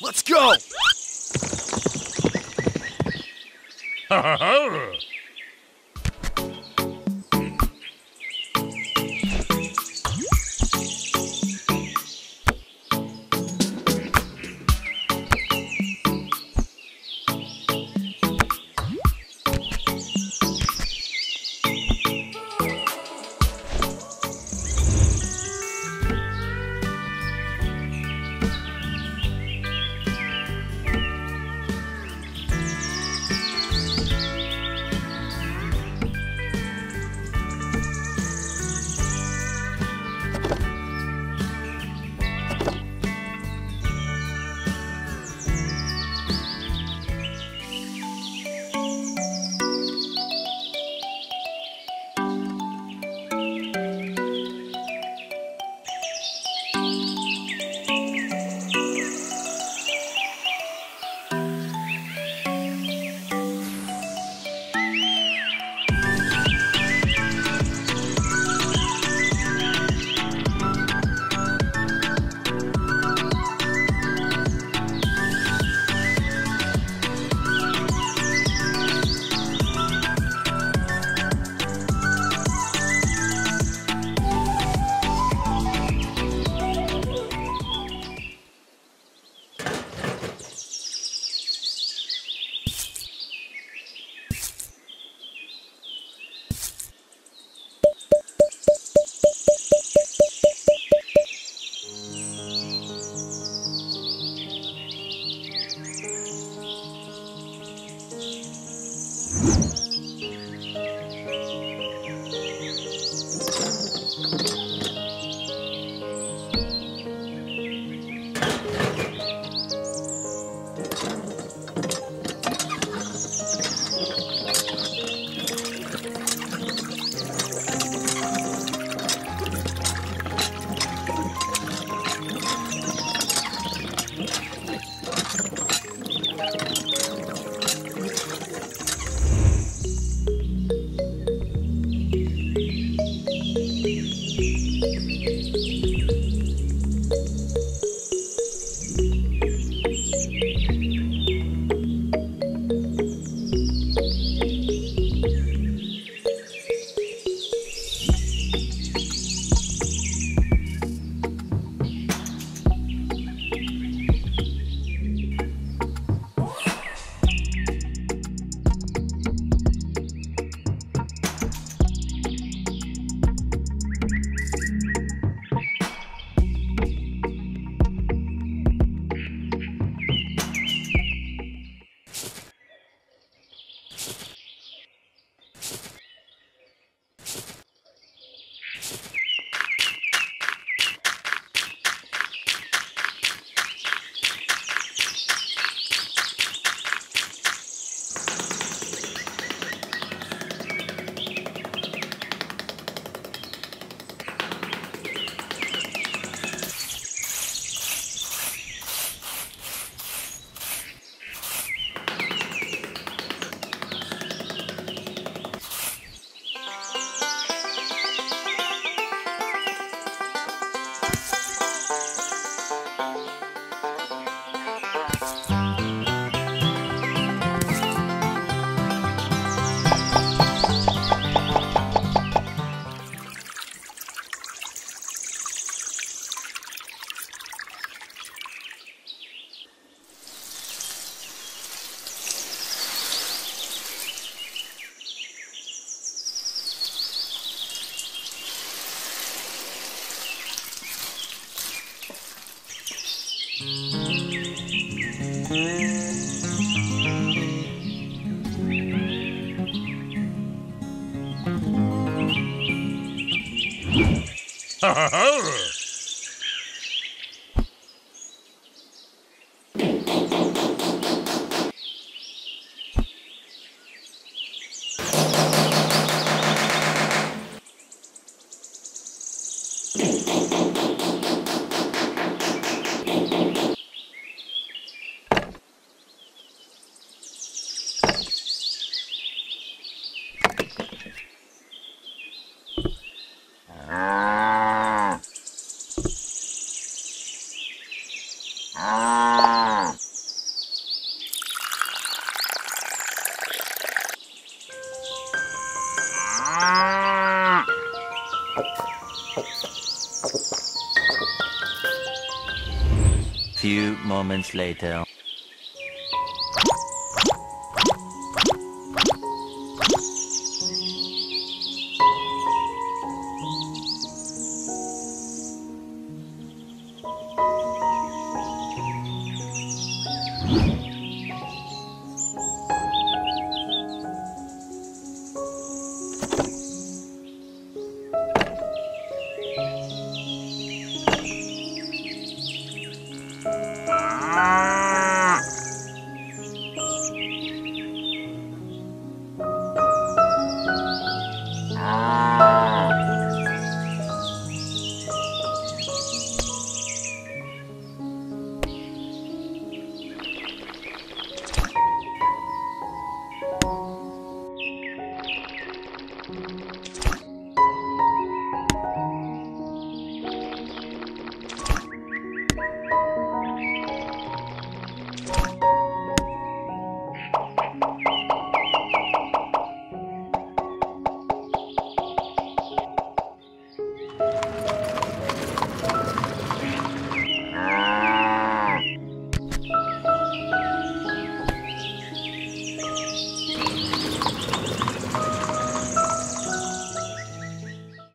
Let's go! few moments later.